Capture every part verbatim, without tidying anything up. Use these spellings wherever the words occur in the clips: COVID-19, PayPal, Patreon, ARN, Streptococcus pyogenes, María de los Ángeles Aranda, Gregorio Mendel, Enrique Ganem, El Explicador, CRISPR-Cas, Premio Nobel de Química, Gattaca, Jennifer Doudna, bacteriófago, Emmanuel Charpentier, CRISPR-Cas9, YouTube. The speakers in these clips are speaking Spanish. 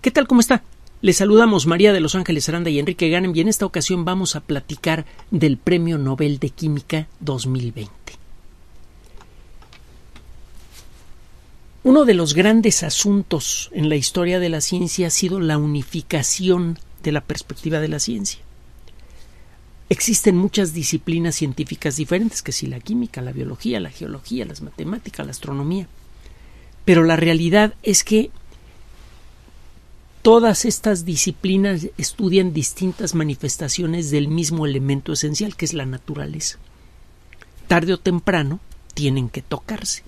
¿Qué tal? ¿Cómo está? Les saludamos María de los Ángeles Aranda y Enrique Ganem, y en esta ocasión vamos a platicar del Premio Nobel de Química dos mil veinte. Uno de los grandes asuntos en la historia de la ciencia ha sido la unificación de la perspectiva de la ciencia. Existen muchas disciplinas científicas diferentes, que si la química, la biología, la geología, las matemáticas, la astronomía, pero la realidad es que todas estas disciplinas estudian distintas manifestaciones del mismo elemento esencial, que es la naturaleza. Tarde o temprano tienen que tocarse.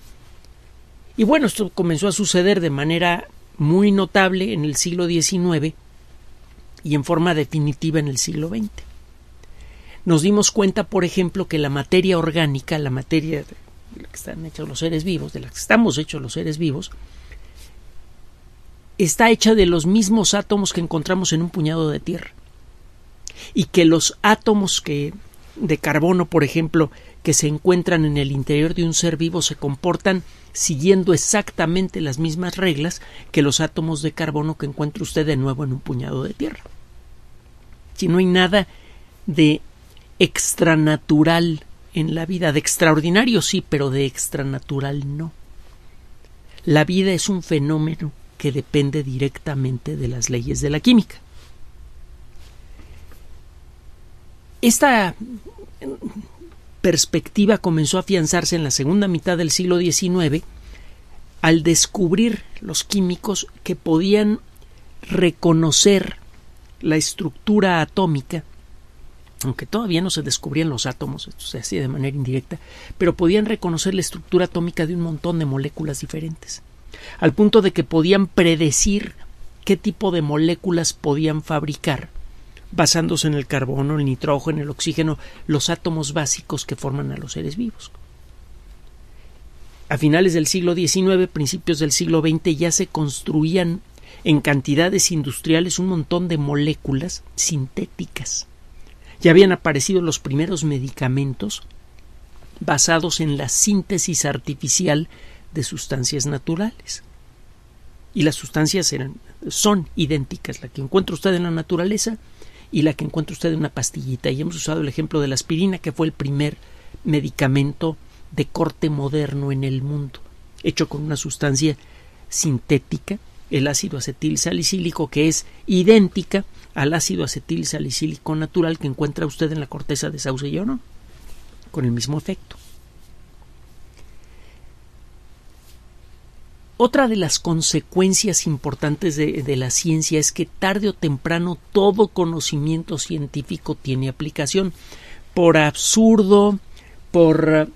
Y bueno, esto comenzó a suceder de manera muy notable en el siglo diecinueve y en forma definitiva en el siglo veinte. Nos dimos cuenta, por ejemplo, que la materia orgánica, la materia de la que están hechos los seres vivos, de la que estamos hechos los seres vivos, está hecha de los mismos átomos que encontramos en un puñado de tierra, y que los átomos que, de carbono, por ejemplo, que se encuentran en el interior de un ser vivo se comportan siguiendo exactamente las mismas reglas que los átomos de carbono que encuentra usted de nuevo en un puñado de tierra. Si no hay nada de extranatural en la vida, de extraordinario sí, pero de extranatural no. La vida es un fenómeno que depende directamente de las leyes de la química. Esta perspectiva comenzó a afianzarse en la segunda mitad del siglo diecinueve al descubrir los químicos que podían reconocer la estructura atómica, aunque todavía no se descubrían los átomos, esto se hacía de manera indirecta, pero podían reconocer la estructura atómica de un montón de moléculas diferentes, al punto de que podían predecir qué tipo de moléculas podían fabricar, basándose en el carbono, el nitrógeno, el oxígeno, los átomos básicos que forman a los seres vivos. A finales del siglo diecinueve, principios del siglo veinte, ya se construían en cantidades industriales un montón de moléculas sintéticas. Ya habían aparecido los primeros medicamentos basados en la síntesis artificial de sustancias naturales, y las sustancias eran, son idénticas, la que encuentra usted en la naturaleza y la que encuentra usted en una pastillita, y hemos usado el ejemplo de la aspirina, que fue el primer medicamento de corte moderno en el mundo, hecho con una sustancia sintética, el ácido acetil salicílico, que es idéntica al ácido acetil salicílico natural que encuentra usted en la corteza de sauce y heno, con el mismo efecto. Otra de las consecuencias importantes de, de la ciencia es que tarde o temprano todo conocimiento científico tiene aplicación, por absurdo, por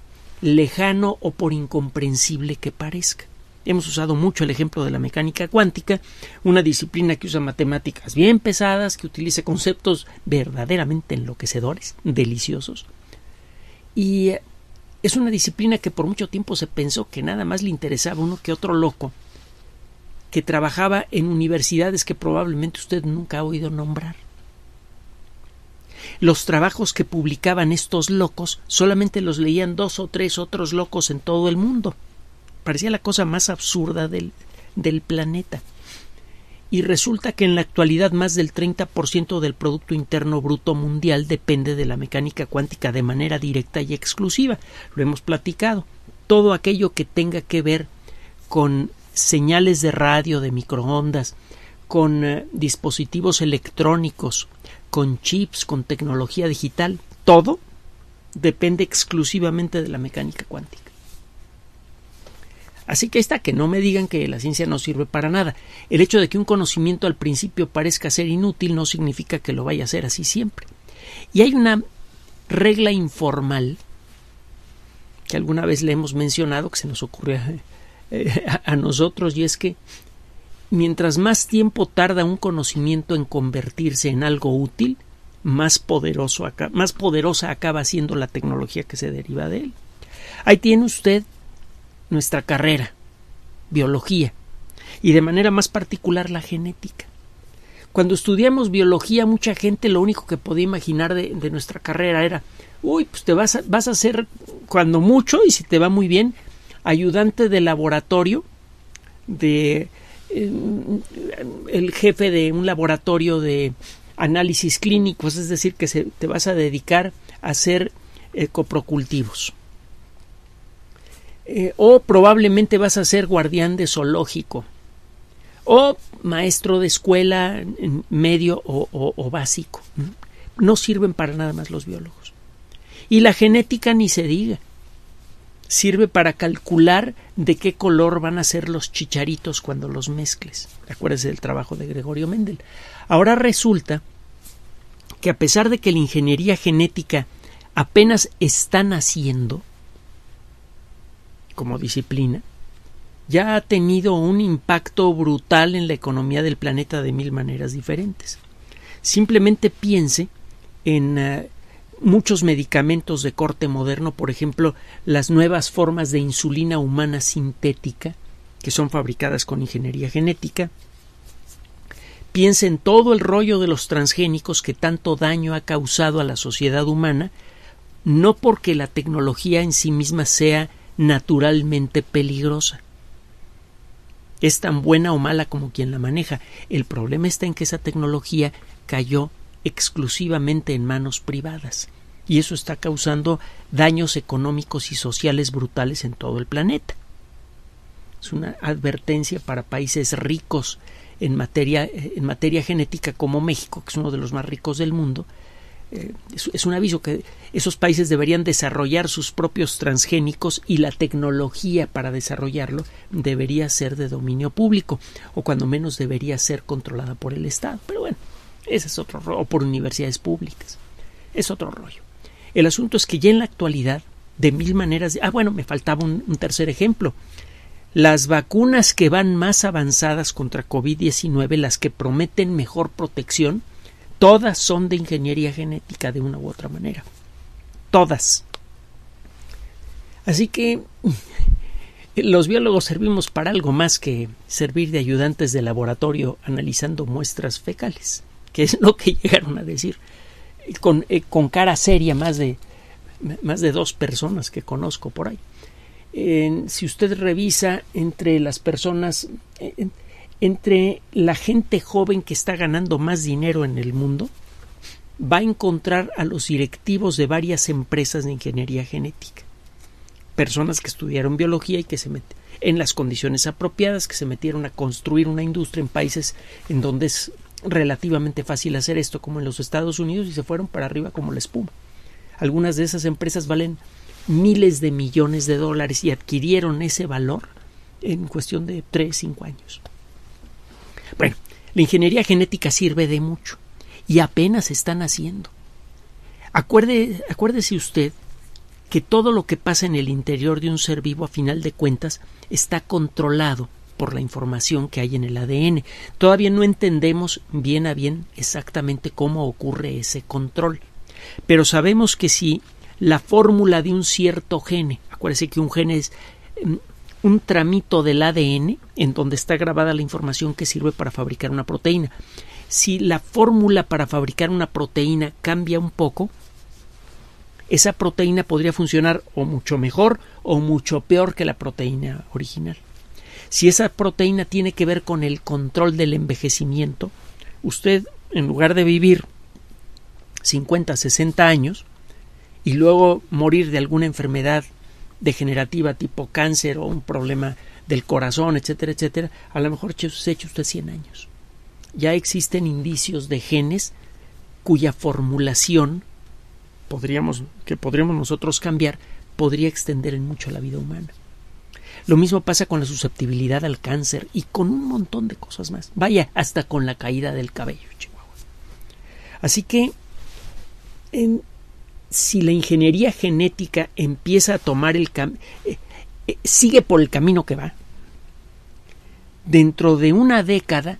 lejano o por incomprensible que parezca. Hemos usado mucho el ejemplo de la mecánica cuántica, una disciplina que usa matemáticas bien pesadas, que utiliza conceptos verdaderamente enloquecedores, deliciosos, y es una disciplina que por mucho tiempo se pensó que nada más le interesaba uno que otro loco que trabajaba en universidades que probablemente usted nunca ha oído nombrar. Los trabajos que publicaban estos locos solamente los leían dos o tres otros locos en todo el mundo. Parecía la cosa más absurda del, del planeta. Y resulta que en la actualidad más del treinta por ciento del Producto Interno Bruto Mundial depende de la mecánica cuántica de manera directa y exclusiva. Lo hemos platicado. Todo aquello que tenga que ver con señales de radio, de microondas, con eh, dispositivos electrónicos, con chips, con tecnología digital, todo depende exclusivamente de la mecánica cuántica. Así que está, que no me digan que la ciencia no sirve para nada. El hecho de que un conocimiento al principio parezca ser inútil no significa que lo vaya a ser así siempre. Y hay una regla informal que alguna vez le hemos mencionado, que se nos ocurrió eh, a, a nosotros, y es que mientras más tiempo tarda un conocimiento en convertirse en algo útil, más, poderoso acá, más poderosa acaba siendo la tecnología que se deriva de él. Ahí tiene usted nuestra carrera, biología, y de manera más particular la genética. Cuando estudiamos biología, mucha gente lo único que podía imaginar de, de nuestra carrera era, uy, pues te vas a, vas a ser cuando mucho, y si te va muy bien, ayudante de laboratorio de eh, el jefe de un laboratorio de análisis clínicos, es decir, que se, te vas a dedicar a hacer eh, coprocultivos. Eh, o probablemente vas a ser guardián de zoológico, o maestro de escuela medio o, o, o básico. No sirven para nada más los biólogos. Y la genética ni se diga. Sirve para calcular de qué color van a ser los chicharitos cuando los mezcles. Acuérdense del trabajo de Gregorio Mendel. Ahora resulta que a pesar de que la ingeniería genética apenas está naciendo como disciplina, ya ha tenido un impacto brutal en la economía del planeta de mil maneras diferentes. Simplemente piense en uh, muchos medicamentos de corte moderno, por ejemplo, las nuevas formas de insulina humana sintética que son fabricadas con ingeniería genética. Piense en todo el rollo de los transgénicos que tanto daño ha causado a la sociedad humana, no porque la tecnología en sí misma sea naturalmente peligrosa. Es tan buena o mala como quien la maneja. El problema está en que esa tecnología cayó exclusivamente en manos privadas, y eso está causando daños económicos y sociales brutales en todo el planeta. Es una advertencia para países ricos en materia, en materia genética como México, que es uno de los más ricos del mundo. Eh, es, es un aviso que esos países deberían desarrollar sus propios transgénicos, y la tecnología para desarrollarlo debería ser de dominio público, o cuando menos debería ser controlada por el Estado. Pero bueno, ese es otro rollo, o por universidades públicas. Es otro rollo. El asunto es que ya en la actualidad, de mil maneras... De, ah, bueno, me faltaba un, un tercer ejemplo. Las vacunas que van más avanzadas contra COVID diecinueve, las que prometen mejor protección, todas son de ingeniería genética de una u otra manera. Todas. Así que los biólogos servimos para algo más que servir de ayudantes de laboratorio analizando muestras fecales, que es lo que llegaron a decir. Con, eh, con cara seria más de, más de dos personas que conozco por ahí. Eh, si usted revisa entre las personas... Eh, entre la gente joven que está ganando más dinero en el mundo, va a encontrar a los directivos de varias empresas de ingeniería genética, personas que estudiaron biología y que se meten en las condiciones apropiadas, que se metieron a construir una industria en países en donde es relativamente fácil hacer esto, como en los Estados Unidos, y se fueron para arriba como la espuma. Algunas de esas empresas valen miles de millones de dólares y adquirieron ese valor en cuestión de tres, cinco años. Bueno, la ingeniería genética sirve de mucho y apenas están haciendo. Acuerde, acuérdese usted que todo lo que pasa en el interior de un ser vivo, a final de cuentas, está controlado por la información que hay en el A D N. Todavía no entendemos bien a bien exactamente cómo ocurre ese control, pero sabemos que si la fórmula de un cierto gene, acuérdese que un gene es... Eh, un tramito del A D N en donde está grabada la información que sirve para fabricar una proteína. Si la fórmula para fabricar una proteína cambia un poco, esa proteína podría funcionar o mucho mejor o mucho peor que la proteína original. Si esa proteína tiene que ver con el control del envejecimiento, usted, en lugar de vivir cincuenta, sesenta años y luego morir de alguna enfermedad degenerativa tipo cáncer o un problema del corazón, etcétera, etcétera, a lo mejor se echa usted cien años. Ya existen indicios de genes cuya formulación podríamos, que podríamos nosotros cambiar, podría extender en mucho la vida humana. Lo mismo pasa con la susceptibilidad al cáncer y con un montón de cosas más. Vaya, hasta con la caída del cabello, Chihuahua. Así que en si la ingeniería genética empieza a tomar el camino, eh, eh, sigue por el camino que va, dentro de una década,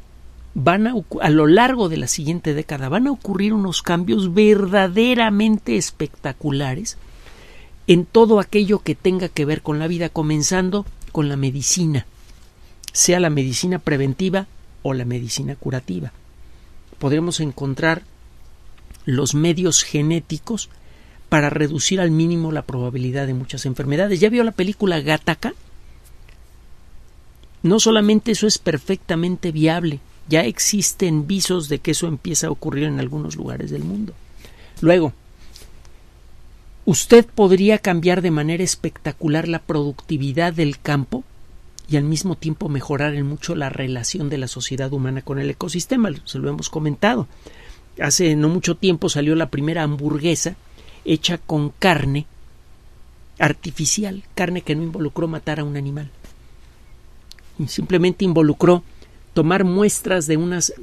van a, a lo largo de la siguiente década, van a ocurrir unos cambios verdaderamente espectaculares en todo aquello que tenga que ver con la vida, comenzando con la medicina, sea la medicina preventiva o la medicina curativa. Podremos encontrar los medios genéticos para reducir al mínimo la probabilidad de muchas enfermedades. ¿Ya vio la película Gattaca? No solamente eso es perfectamente viable, ya existen visos de que eso empieza a ocurrir en algunos lugares del mundo. Luego, usted podría cambiar de manera espectacular la productividad del campo y al mismo tiempo mejorar en mucho la relación de la sociedad humana con el ecosistema. Se lo hemos comentado. Hace no mucho tiempo salió la primera hamburguesa hecha con carne artificial, carne que no involucró matar a un animal. Simplemente involucró tomar muestras de unas,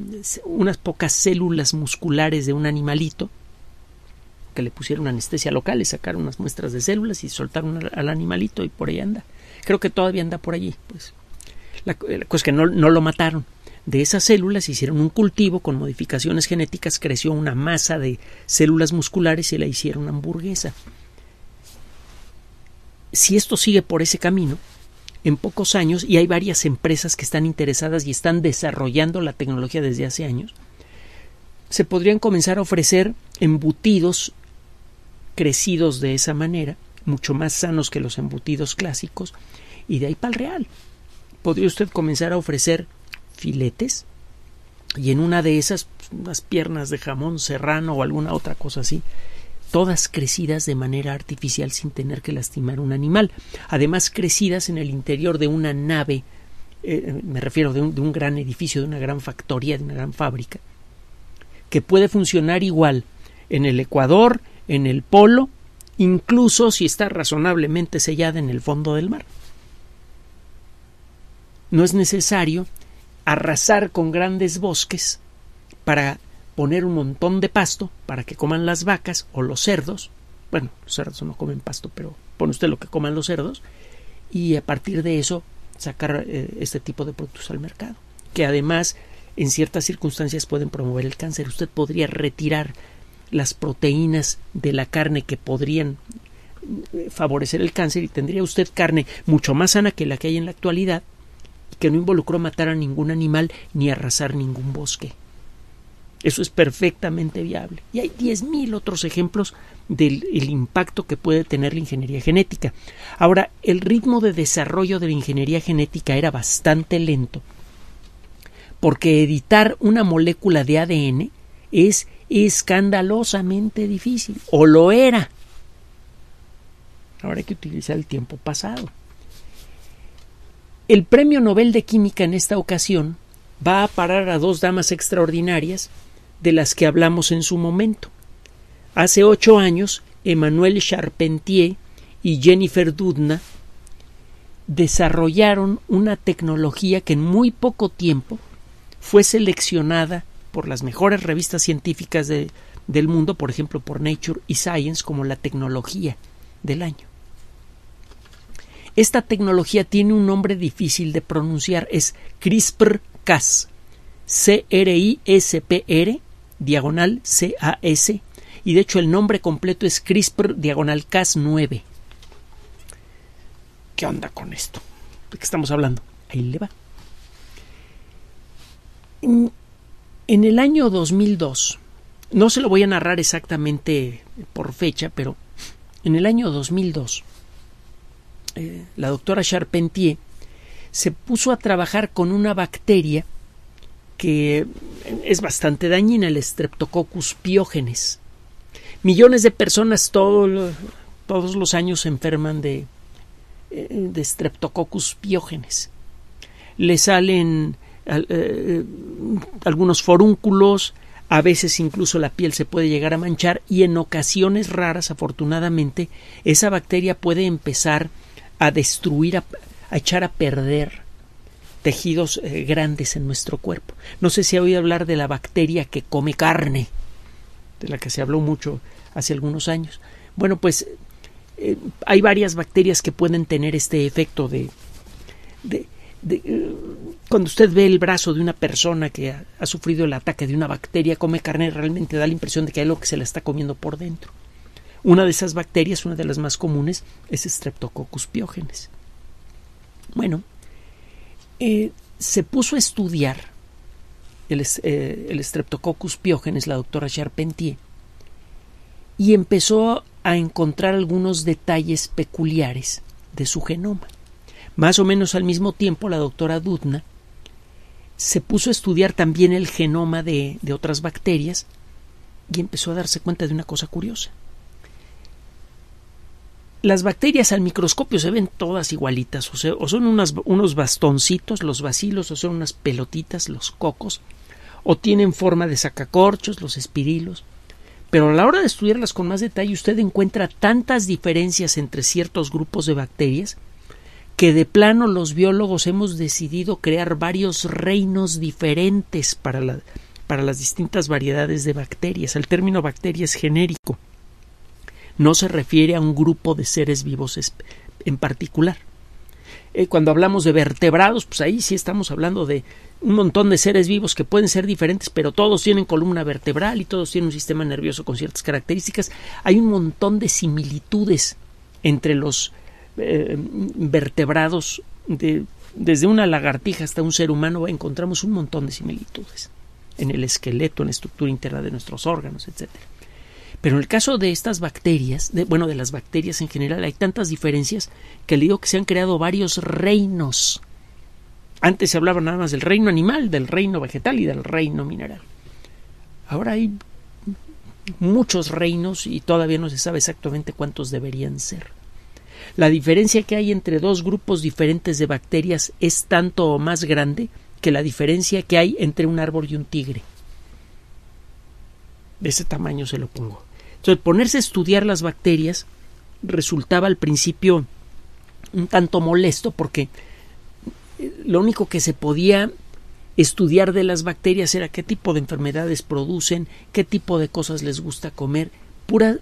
unas pocas células musculares de un animalito, que le pusieron anestesia local, le sacaron unas muestras de células y soltaron al, al animalito y por ahí anda. Creo que todavía anda por allí. Pues la, la cosa es que no, no lo mataron. De esas células hicieron un cultivo con modificaciones genéticas, creció una masa de células musculares y la hicieron hamburguesa. Si esto sigue por ese camino, en pocos años, y hay varias empresas que están interesadas y están desarrollando la tecnología desde hace años, se podrían comenzar a ofrecer embutidos crecidos de esa manera, mucho más sanos que los embutidos clásicos, y de ahí para el real. Podría usted comenzar a ofrecer filetes y en una de esas unas piernas de jamón serrano o alguna otra cosa así, todas crecidas de manera artificial sin tener que lastimar un animal, además crecidas en el interior de una nave, eh, me refiero de un, de un gran edificio, de una gran factoría, de una gran fábrica, que puede funcionar igual en el Ecuador, en el polo, incluso si está razonablemente sellada en el fondo del mar. No es necesario arrasar con grandes bosques para poner un montón de pasto para que coman las vacas o los cerdos. Bueno, los cerdos no comen pasto, pero pone usted lo que coman los cerdos y a partir de eso sacar eh, este tipo de productos al mercado, que además en ciertas circunstancias pueden promover el cáncer. Usted podría retirar las proteínas de la carne que podrían favorecer el cáncer y tendría usted carne mucho más sana que la que hay en la actualidad, que no involucró matar a ningún animal ni arrasar ningún bosque. Eso es perfectamente viable. Y hay diez mil otros ejemplos del el impacto que puede tener la ingeniería genética. Ahora, el ritmo de desarrollo de la ingeniería genética era bastante lento, porque editar una molécula de A D N es escandalosamente difícil, o lo era. Ahora hay que utilizar el tiempo pasado. El Premio Nobel de Química en esta ocasión va a parar a dos damas extraordinarias de las que hablamos en su momento. Hace ocho años, Emmanuel Charpentier y Jennifer Doudna desarrollaron una tecnología que en muy poco tiempo fue seleccionada por las mejores revistas científicas de, del mundo, por ejemplo por Nature y Science, como la tecnología del año. Esta tecnología tiene un nombre difícil de pronunciar, es CRISPR-Cas, C R I S P R, diagonal C A S, y de hecho el nombre completo es CRISPR, diagonal Cas nueve. ¿Qué onda con esto? ¿De qué estamos hablando? Ahí le va. En, en el año dos mil dos, no se lo voy a narrar exactamente por fecha, pero en el año dos mil dos... Eh, la doctora Charpentier se puso a trabajar con una bacteria que es bastante dañina, el Streptococcus pyogenes. Millones de personas todo, todos los años se enferman de, de Streptococcus pyogenes. Le salen eh, algunos forúnculos, a veces incluso la piel se puede llegar a manchar y en ocasiones raras, afortunadamente, esa bacteria puede empezar a destruir, a, a echar a perder tejidos eh, grandes en nuestro cuerpo. No sé si ha oído hablar de la bacteria que come carne, de la que se habló mucho hace algunos años. Bueno, pues eh, hay varias bacterias que pueden tener este efecto de... de, de eh, cuando usted ve el brazo de una persona que ha, ha sufrido el ataque de una bacteria, come carne, realmente da la impresión de que hay algo que se la está comiendo por dentro. Una de esas bacterias, una de las más comunes, es Streptococcus pyogenes. Bueno, eh, se puso a estudiar el, eh, el Streptococcus pyogenes, la doctora Charpentier, y empezó a encontrar algunos detalles peculiares de su genoma. Más o menos al mismo tiempo, la doctora Doudna se puso a estudiar también el genoma de, de otras bacterias y empezó a darse cuenta de una cosa curiosa. Las bacterias al microscopio se ven todas igualitas, o, sea, o son unas, unos bastoncitos, los bacilos, o son unas pelotitas, los cocos, o tienen forma de sacacorchos, los espirilos. Pero a la hora de estudiarlas con más detalle, usted encuentra tantas diferencias entre ciertos grupos de bacterias que de plano los biólogos hemos decidido crear varios reinos diferentes para, la, para las distintas variedades de bacterias. El término bacteria es genérico. No se refiere a un grupo de seres vivos en particular. Eh, cuando hablamos de vertebrados, pues ahí sí estamos hablando de un montón de seres vivos que pueden ser diferentes, pero todos tienen columna vertebral y todos tienen un sistema nervioso con ciertas características. Hay un montón de similitudes entre los eh, vertebrados. De, desde una lagartija hasta un ser humano encontramos un montón de similitudes en el esqueleto, en la estructura interna de nuestros órganos, etcétera. Pero en el caso de estas bacterias, de, bueno, de las bacterias en general, hay tantas diferencias que le digo que se han creado varios reinos. Antes se hablaba nada más del reino animal, del reino vegetal y del reino mineral. Ahora hay muchos reinos y todavía no se sabe exactamente cuántos deberían ser. La diferencia que hay entre dos grupos diferentes de bacterias es tanto o más grande que la diferencia que hay entre un árbol y un tigre. De ese tamaño se lo pongo. Entonces, ponerse a estudiar las bacterias resultaba al principio un tanto molesto porque lo único que se podía estudiar de las bacterias era qué tipo de enfermedades producen, qué tipo de cosas les gusta comer, pura,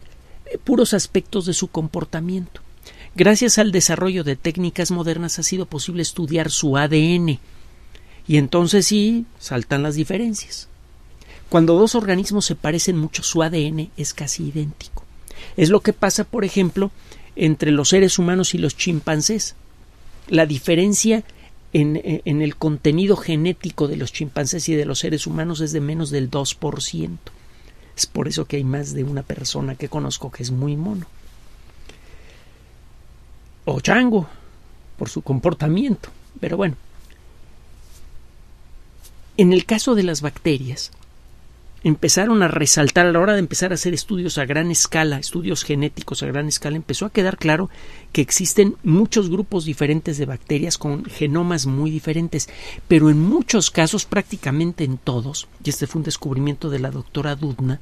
puros aspectos de su comportamiento. Gracias al desarrollo de técnicas modernas ha sido posible estudiar su A D N y entonces sí saltan las diferencias. Cuando dos organismos se parecen mucho, su A D N es casi idéntico. Es lo que pasa, por ejemplo, entre los seres humanos y los chimpancés. La diferencia en, en el contenido genético de los chimpancés y de los seres humanos es de menos del dos por ciento. Es por eso que hay más de una persona que conozco que es muy mono. O chango, por su comportamiento. Pero bueno, en el caso de las bacterias, empezaron a resaltar a la hora de empezar a hacer estudios a gran escala, estudios genéticos a gran escala, empezó a quedar claro que existen muchos grupos diferentes de bacterias con genomas muy diferentes, pero en muchos casos, prácticamente en todos, y este fue un descubrimiento de la doctora Doudna,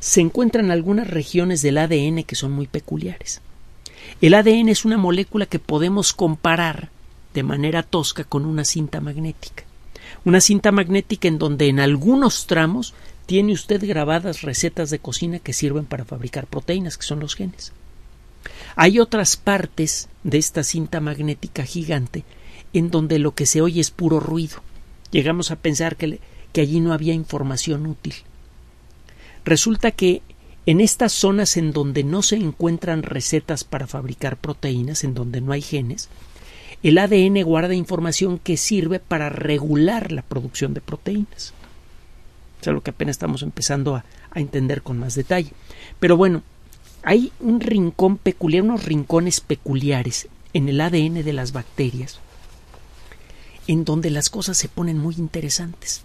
se encuentran algunas regiones del A D N que son muy peculiares. El A D N es una molécula que podemos comparar de manera tosca con una cinta magnética. Una cinta magnética en donde en algunos tramos tiene usted grabadas recetas de cocina que sirven para fabricar proteínas, que son los genes. Hay otras partes de esta cinta magnética gigante en donde lo que se oye es puro ruido. Llegamos a pensar que, le, que allí no había información útil. Resulta que en estas zonas en donde no se encuentran recetas para fabricar proteínas, en donde no hay genes, el A D N guarda información que sirve para regular la producción de proteínas. Es algo que apenas estamos empezando a, a entender con más detalle. Pero bueno, hay un rincón peculiar, unos rincones peculiares en el A D N de las bacterias, en donde las cosas se ponen muy interesantes.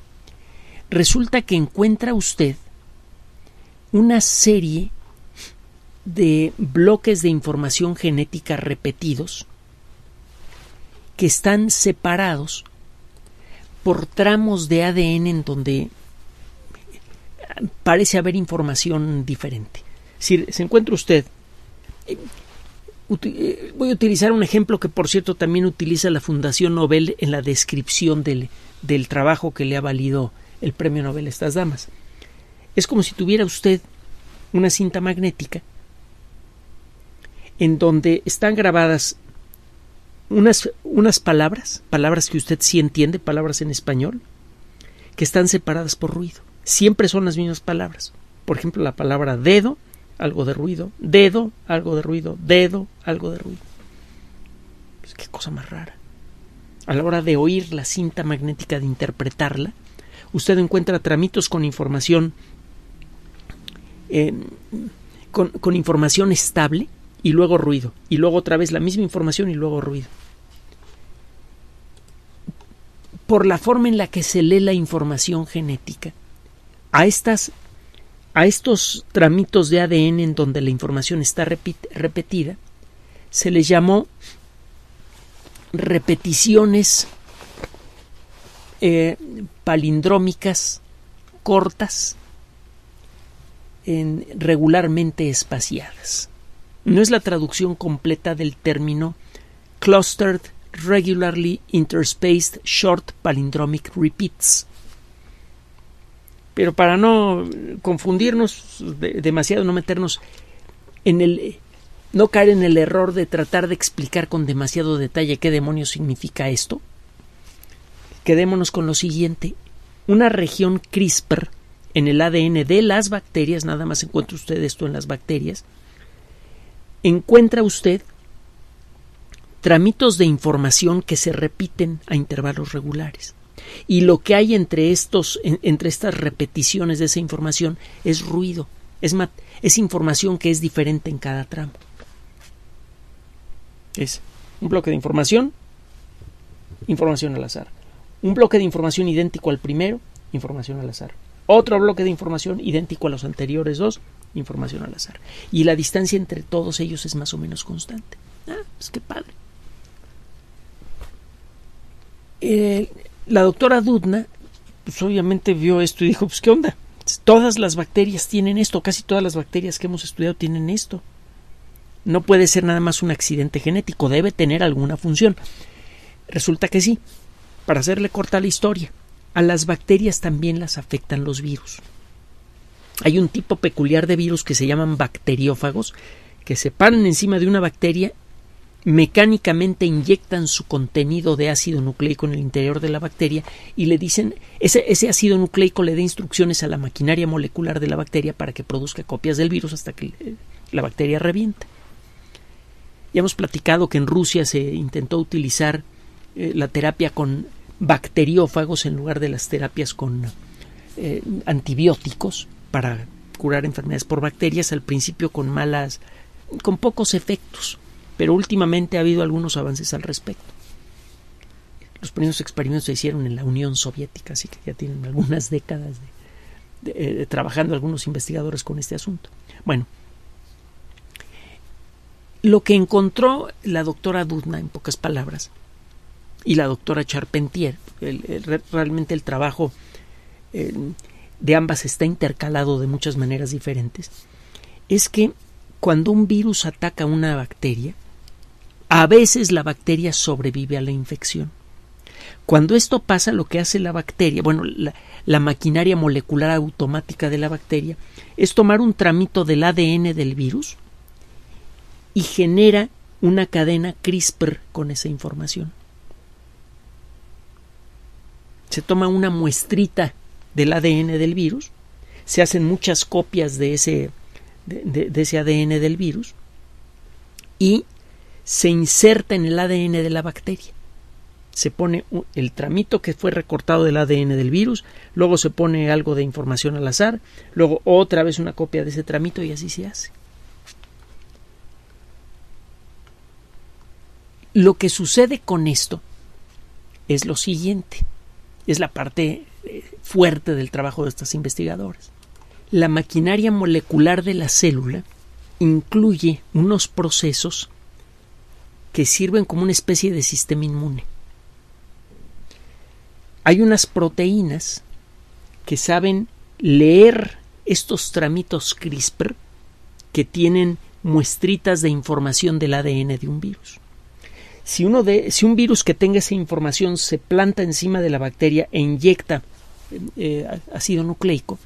Resulta que encuentra usted una serie de bloques de información genética repetidos, que están separados por tramos de A D N en donde parece haber información diferente. Si se encuentra usted, voy a utilizar un ejemplo que por cierto también utiliza la Fundación Nobel en la descripción del, del trabajo que le ha valido el Premio Nobel a estas damas. Es como si tuviera usted una cinta magnética en donde están grabadas Unas, unas palabras, palabras que usted sí entiende, palabras en español, que están separadas por ruido. Siempre son las mismas palabras. Por ejemplo, la palabra dedo, algo de ruido, dedo, algo de ruido, dedo, algo de ruido. Pues qué cosa más rara. A la hora de oír la cinta magnética, de interpretarla, usted encuentra tramitos con información, eh, con, con información estable y luego ruido, y luego otra vez la misma información y luego ruido. Por la forma en la que se lee la información genética, a, estas, a estos tramitos de A D N en donde la información está repetida, se les llamó repeticiones eh, palindrómicas cortas, en, regularmente espaciadas. No es la traducción completa del término clustered regularly interspaced short palindromic repeats. Pero para no confundirnos de, demasiado, no meternos en el... no caer en el error de tratar de explicar con demasiado detalle qué demonios significa esto, quedémonos con lo siguiente. Una región CRISPR en el A D N de las bacterias, nada más encuentra usted esto en las bacterias, encuentra usted tramitos de información que se repiten a intervalos regulares. Y lo que hay entre, estos, en, entre estas repeticiones de esa información es ruido, es, es información que es diferente en cada tramo. Es un bloque de información, información al azar. Un bloque de información idéntico al primero, información al azar. Otro bloque de información idéntico a los anteriores dos, información al azar. Y la distancia entre todos ellos es más o menos constante. Ah, pues qué padre. Eh, la doctora Doudna, pues obviamente vio esto y dijo, pues qué onda. Todas las bacterias tienen esto, casi todas las bacterias que hemos estudiado tienen esto. No puede ser nada más un accidente genético, debe tener alguna función. Resulta que sí. Para hacerle corta la historia, a las bacterias también las afectan los virus. Hay un tipo peculiar de virus que se llaman bacteriófagos, que se paran encima de una bacteria, mecánicamente inyectan su contenido de ácido nucleico en el interior de la bacteria y le dicen, ese, ese ácido nucleico le da instrucciones a la maquinaria molecular de la bacteria para que produzca copias del virus hasta que la bacteria revienta. Ya hemos platicado que en Rusia se intentó utilizar eh, la terapia con bacteriófagos en lugar de las terapias con eh, antibióticos para curar enfermedades por bacterias, al principio con malas, con pocos efectos, pero últimamente ha habido algunos avances al respecto. Los primeros experimentos se hicieron en la Unión Soviética, así que ya tienen algunas décadas de, de, de, trabajando algunos investigadores con este asunto. Bueno, lo que encontró la doctora Doudna, en pocas palabras, y la doctora Charpentier, el, el, realmente el trabajo eh, de ambas está intercalado de muchas maneras diferentes, es que cuando un virus ataca a una bacteria, a veces la bacteria sobrevive a la infección. Cuando esto pasa, lo que hace la bacteria, bueno, la, la maquinaria molecular automática de la bacteria, es tomar un tramito del A D N del virus y genera una cadena CRISPR con esa información. Se toma una muestrita del A D N del virus, se hacen muchas copias de ese, de, de, de ese A D N del virus y se inserta en el A D N de la bacteria. Se pone el tramito que fue recortado del A D N del virus, luego se pone algo de información al azar, luego otra vez una copia de ese tramito y así se hace. Lo que sucede con esto es lo siguiente, es la parte fuerte del trabajo de estas investigadoras. La maquinaria molecular de la célula incluye unos procesos que sirven como una especie de sistema inmune. Hay unas proteínas que saben leer estos tramitos CRISPR que tienen muestritas de información del A D N de un virus. Si, uno de, si un virus que tenga esa información se planta encima de la bacteria e inyecta eh, ácido nucleico,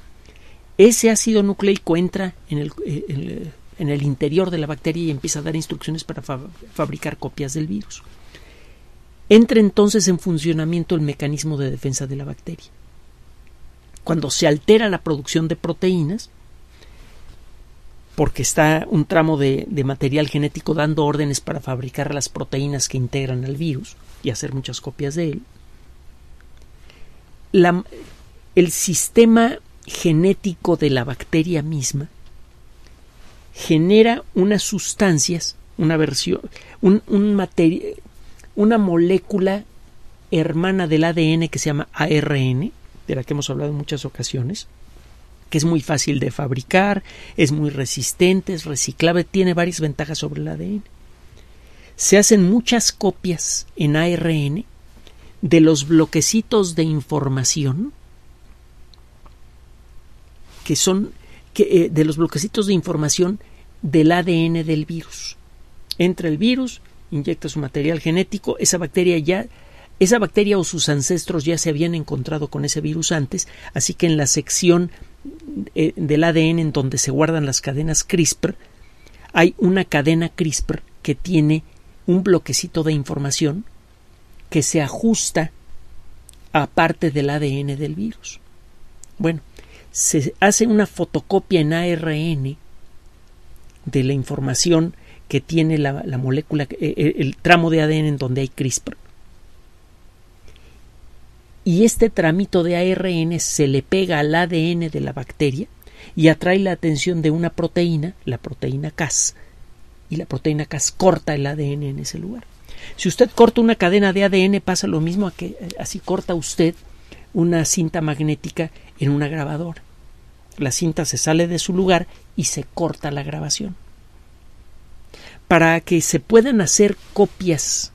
ese ácido nucleico entra en el, en, en el interior de la bacteria y empieza a dar instrucciones para fa- fabricar copias del virus. Entra entonces en funcionamiento el mecanismo de defensa de la bacteria. Cuando se altera la producción de proteínas, porque está un tramo de, de material genético dando órdenes para fabricar las proteínas que integran al virus y hacer muchas copias de él, la, el sistema genético de la bacteria misma genera unas sustancias, una versión, un, un materia, una molécula hermana del A D N que se llama A R N, de la que hemos hablado en muchas ocasiones, que es muy fácil de fabricar, es muy resistente, es reciclable, tiene varias ventajas sobre el A D N. Se hacen muchas copias en A R N de los bloquecitos de información que son que, eh, de los bloquecitos de información del A D N del virus. Entra el virus, inyecta su material genético, esa bacteria ya esa bacteria o sus ancestros ya se habían encontrado con ese virus antes, así que en la sección eh, del A D N en donde se guardan las cadenas CRISPR hay una cadena CRISPR que tiene un bloquecito de información que se ajusta a parte del A D N del virus. Bueno, se hace una fotocopia en A R N de la información que tiene la, la molécula, el, el tramo de A D N en donde hay CRISPR. Y este tramito de A R N se le pega al A D N de la bacteria y atrae la atención de una proteína, la proteína Cas, y la proteína Cas corta el A D N en ese lugar. Si usted corta una cadena de A D N pasa lo mismo a que así corta usted una cinta magnética en una grabadora. La cinta se sale de su lugar y se corta la grabación. Para que se puedan hacer copias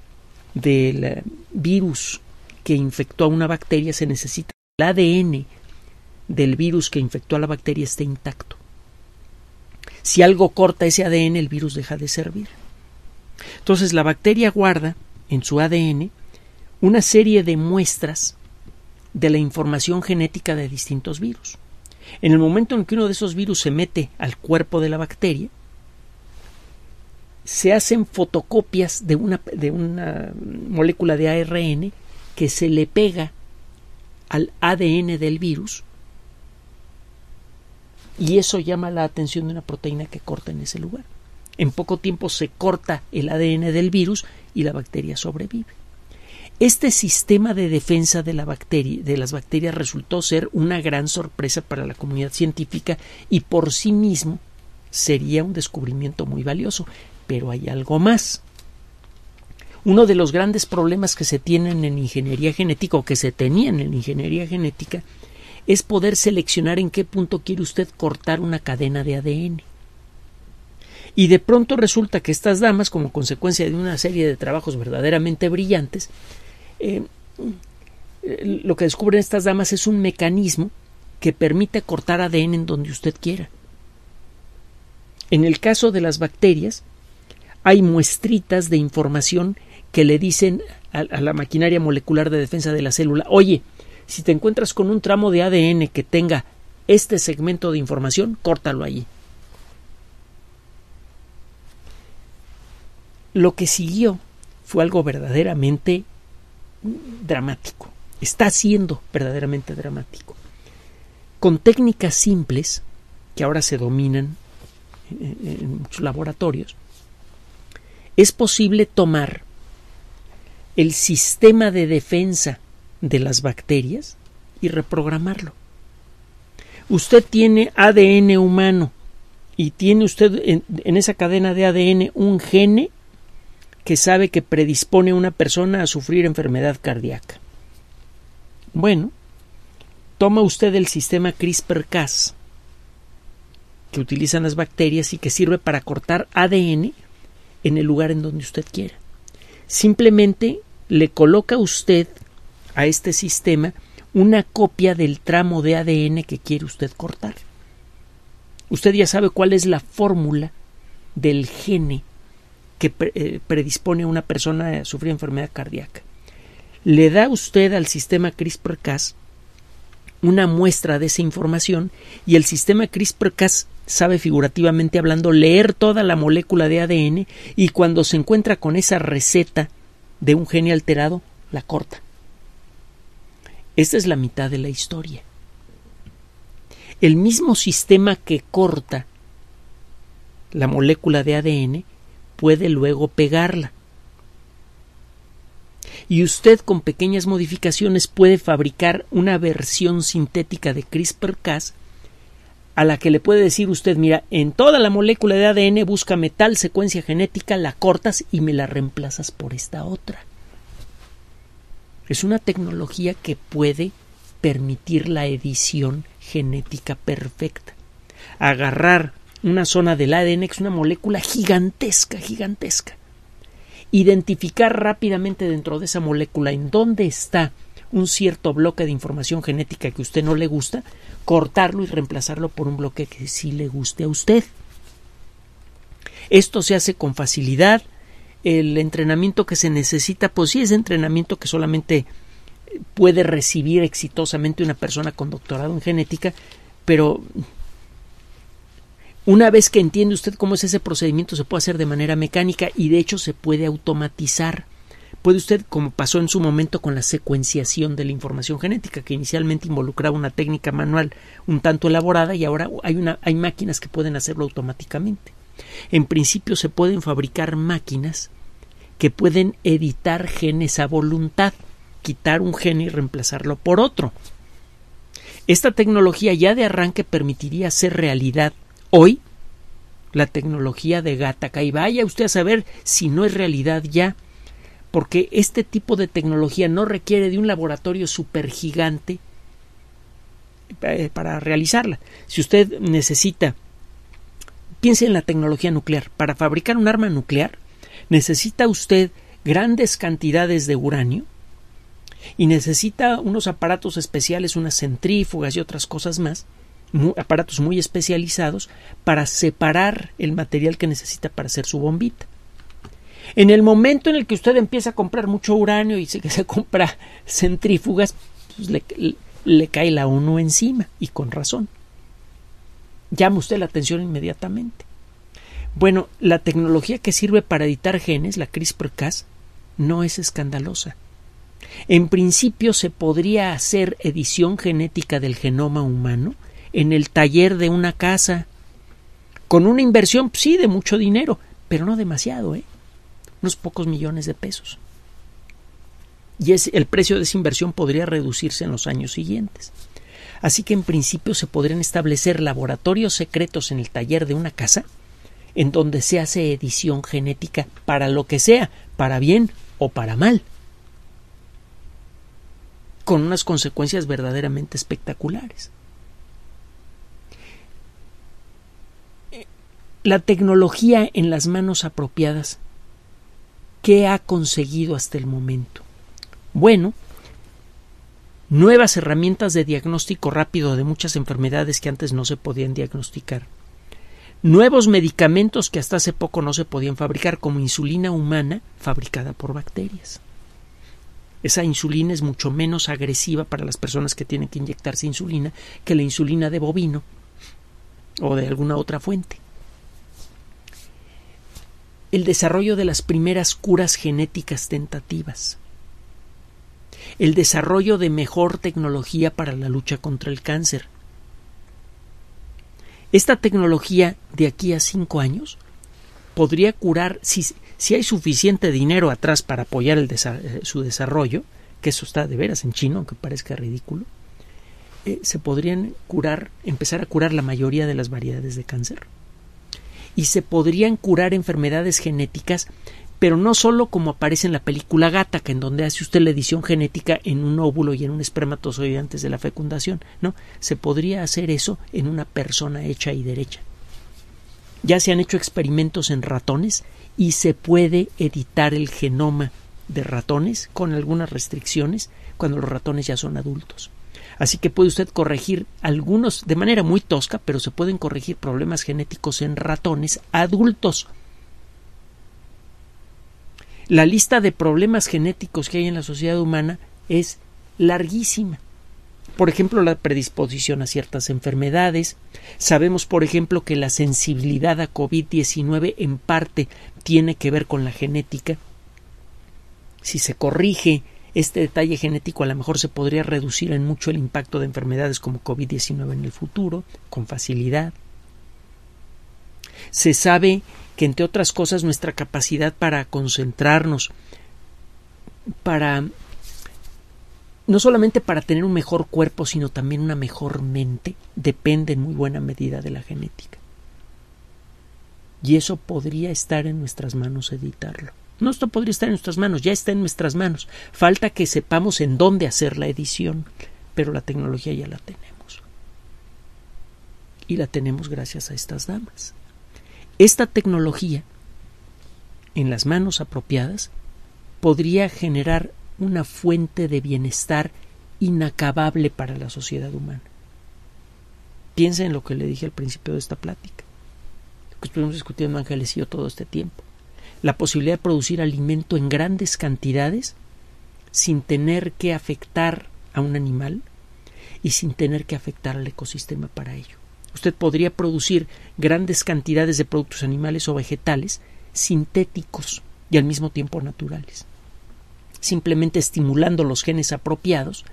del virus que infectó a una bacteria se necesita que el A D N del virus que infectó a la bacteria esté intacto. Si algo corta ese A D N, el virus deja de servir. Entonces la bacteria guarda en su A D N una serie de muestras de la información genética de distintos virus. En el momento en que uno de esos virus se mete al cuerpo de la bacteria, se hacen fotocopias de una, de una molécula de A R N que se le pega al A D N del virus y eso llama la atención de una proteína que corta en ese lugar. En poco tiempo se corta el A D N del virus y la bacteria sobrevive. Este sistema de defensa de, la bacteria, de las bacterias resultó ser una gran sorpresa para la comunidad científica y por sí mismo sería un descubrimiento muy valioso. Pero hay algo más. Uno de los grandes problemas que se tienen en ingeniería genética o que se tenían en ingeniería genética es poder seleccionar en qué punto quiere usted cortar una cadena de A D N. Y de pronto resulta que estas damas, como consecuencia de una serie de trabajos verdaderamente brillantes, eh, lo que descubren estas damas es un mecanismo que permite cortar A D N en donde usted quiera. En el caso de las bacterias, hay muestritas de información que le dicen a, a la maquinaria molecular de defensa de la célula, oye, si te encuentras con un tramo de A D N que tenga este segmento de información, córtalo allí. Lo que siguió fue algo verdaderamente dramático. Está siendo verdaderamente dramático. Con técnicas simples, que ahora se dominan en muchos laboratorios, es posible tomar el sistema de defensa de las bacterias y reprogramarlo. Usted tiene A D N humano y tiene usted en, en esa cadena de A D N un gene que sabe que predispone a una persona a sufrir enfermedad cardíaca. Bueno, toma usted el sistema CRISPR-Cas que utilizan las bacterias y que sirve para cortar A D N en el lugar en donde usted quiera. Simplemente le coloca usted a este sistema una copia del tramo de A D N que quiere usted cortar. Usted ya sabe cuál es la fórmula del gene que predispone a una persona a sufrir enfermedad cardíaca. Le da usted al sistema CRISPR-Cas una muestra de esa información y el sistema CRISPR-Cas sabe, figurativamente hablando, leer toda la molécula de A D N y cuando se encuentra con esa receta de un gene alterado, la corta. Esta es la mitad de la historia. El mismo sistema que corta la molécula de A D N puede luego pegarla. Y usted con pequeñas modificaciones puede fabricar una versión sintética de CRISPR-Cas a la que le puede decir usted, mira, en toda la molécula de A D N búscame tal secuencia genética, la cortas y me la reemplazas por esta otra. Es una tecnología que puede permitir la edición genética perfecta. Agarrar una zona del A D N, que es una molécula gigantesca, gigantesca. Identificar rápidamente dentro de esa molécula en dónde está un cierto bloque de información genética que a usted no le gusta, cortarlo y reemplazarlo por un bloque que sí le guste a usted. Esto se hace con facilidad. El entrenamiento que se necesita, pues sí es entrenamiento que solamente puede recibir exitosamente una persona con doctorado en genética, pero una vez que entiende usted cómo es ese procedimiento, se puede hacer de manera mecánica y de hecho se puede automatizar. Puede usted, como pasó en su momento con la secuenciación de la información genética, que inicialmente involucraba una técnica manual un tanto elaborada, y ahora hay, una, hay máquinas que pueden hacerlo automáticamente. En principio se pueden fabricar máquinas que pueden editar genes a voluntad, quitar un gen y reemplazarlo por otro. Esta tecnología ya de arranque permitiría hacer realidad hoy la tecnología de Gattaca, y vaya usted a saber si no es realidad ya, porque este tipo de tecnología no requiere de un laboratorio supergigante para realizarla. Si usted necesita, piense en la tecnología nuclear, para fabricar un arma nuclear necesita usted grandes cantidades de uranio y necesita unos aparatos especiales, unas centrífugas y otras cosas más, muy, aparatos muy especializados para separar el material que necesita para hacer su bombita. En el momento en el que usted empieza a comprar mucho uranio y se, se compra centrífugas, pues le, le, le cae la ONU encima, y con razón. Llama usted la atención inmediatamente. Bueno, la tecnología que sirve para editar genes, la CRISPR Cas, no es escandalosa. En principio se podría hacer edición genética del genoma humano en el taller de una casa, con una inversión, sí, de mucho dinero, pero no demasiado, ¿eh? Unos pocos millones de pesos. Y es, el precio de esa inversión podría reducirse en los años siguientes. Así que en principio se podrían establecer laboratorios secretos en el taller de una casa en donde se hace edición genética para lo que sea, para bien o para mal, con unas consecuencias verdaderamente espectaculares. La tecnología en las manos apropiadas, ¿qué ha conseguido hasta el momento? Bueno, nuevas herramientas de diagnóstico rápido de muchas enfermedades que antes no se podían diagnosticar. Nuevos medicamentos que hasta hace poco no se podían fabricar, como insulina humana fabricada por bacterias. Esa insulina es mucho menos agresiva para las personas que tienen que inyectarse insulina que la insulina de bovino o de alguna otra fuente. El desarrollo de las primeras curas genéticas tentativas. El desarrollo de mejor tecnología para la lucha contra el cáncer. Esta tecnología de aquí a cinco años podría curar, si, si hay suficiente dinero atrás para apoyar el desa- su desarrollo, que eso está de veras en chino, aunque parezca ridículo, eh, se podrían curar, empezar a curar la mayoría de las variedades de cáncer. Y se podrían curar enfermedades genéticas, pero no solo como aparece en la película Gattaca, en donde hace usted la edición genética en un óvulo y en un espermatozoide antes de la fecundación. No, se podría hacer eso en una persona hecha y derecha. Ya se han hecho experimentos en ratones y se puede editar el genoma de ratones con algunas restricciones cuando los ratones ya son adultos. Así que puede usted corregir algunos, de manera muy tosca, pero se pueden corregir problemas genéticos en ratones adultos. La lista de problemas genéticos que hay en la sociedad humana es larguísima. Por ejemplo, la predisposición a ciertas enfermedades. Sabemos, por ejemplo, que la sensibilidad a COVID diecinueve en parte tiene que ver con la genética. Si se corrige este detalle genético, a lo mejor se podría reducir en mucho el impacto de enfermedades como COVID diecinueve en el futuro, con facilidad. Se sabe que, entre otras cosas, nuestra capacidad para concentrarnos, para no solamente para tener un mejor cuerpo, sino también una mejor mente, depende en muy buena medida de la genética. Y eso podría estar en nuestras manos editarlo. No, esto podría estar en nuestras manos, ya está en nuestras manos. Falta que sepamos en dónde hacer la edición, pero la tecnología ya la tenemos. Y la tenemos gracias a estas damas. Esta tecnología, en las manos apropiadas, podría generar una fuente de bienestar inacabable para la sociedad humana. Piensa en lo que le dije al principio de esta plática, que estuvimos discutiendo Ángeles y yo todo este tiempo. La posibilidad de producir alimento en grandes cantidades sin tener que afectar a un animal y sin tener que afectar al ecosistema para ello. Usted podría producir grandes cantidades de productos animales o vegetales sintéticos y al mismo tiempo naturales, simplemente estimulando los genes apropiados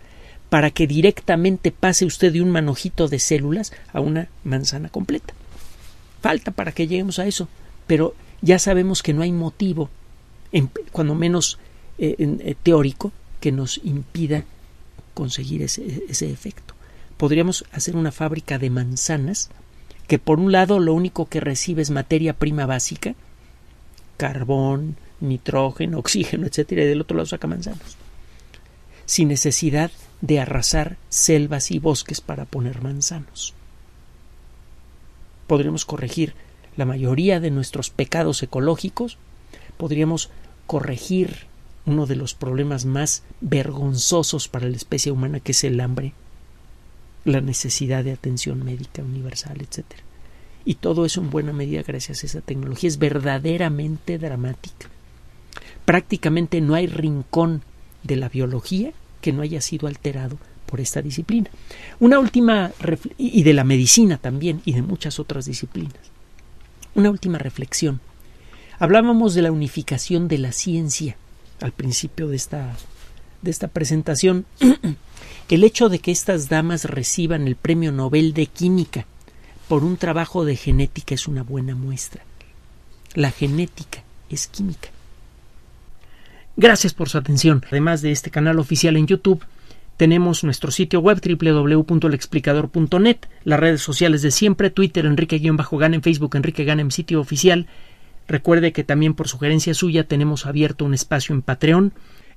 para que directamente pase usted de un manojito de células a una manzana completa. Falta para que lleguemos a eso, pero ya sabemos que no hay motivo, en, cuando menos eh, en, eh, teórico, que nos impida conseguir ese, ese efecto. Podríamos hacer una fábrica de manzanas que, por un lado, lo único que recibe es materia prima básica, carbón, nitrógeno, oxígeno, etcétera, y del otro lado saca manzanas, sin necesidad de arrasar selvas y bosques para poner manzanos. Podríamos corregir la mayoría de nuestros pecados ecológicos, podríamos corregir uno de los problemas más vergonzosos para la especie humana, que es el hambre, la necesidad de atención médica universal, etcétera. Y todo eso en buena medida gracias a esa tecnología. Es verdaderamente dramática. Prácticamente no hay rincón de la biología que no haya sido alterado por esta disciplina. Una última, y de la medicina también, y de muchas otras disciplinas. Una última reflexión. Hablábamos de la unificación de la ciencia al principio de esta, de esta presentación. El hecho de que estas damas reciban el Premio Nobel de Química por un trabajo de genética es una buena muestra. La genética es química. Gracias por su atención. Además de este canal oficial en YouTube, tenemos nuestro sitio web doble u doble u doble u punto el explicador punto net, las redes sociales de siempre, Twitter Enrique-Ganem, Facebook Enrique Ganem, sitio oficial. Recuerde que también por sugerencia suya tenemos abierto un espacio en Patreon,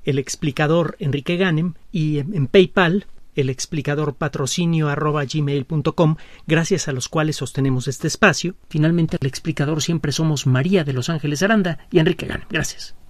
El Explicador Enrique Ganem, y en PayPal, El Explicador Patrocinio arroba gmail punto com, gracias a los cuales sostenemos este espacio. Finalmente, El Explicador siempre somos María de los Ángeles Aranda y Enrique Ganem. Gracias.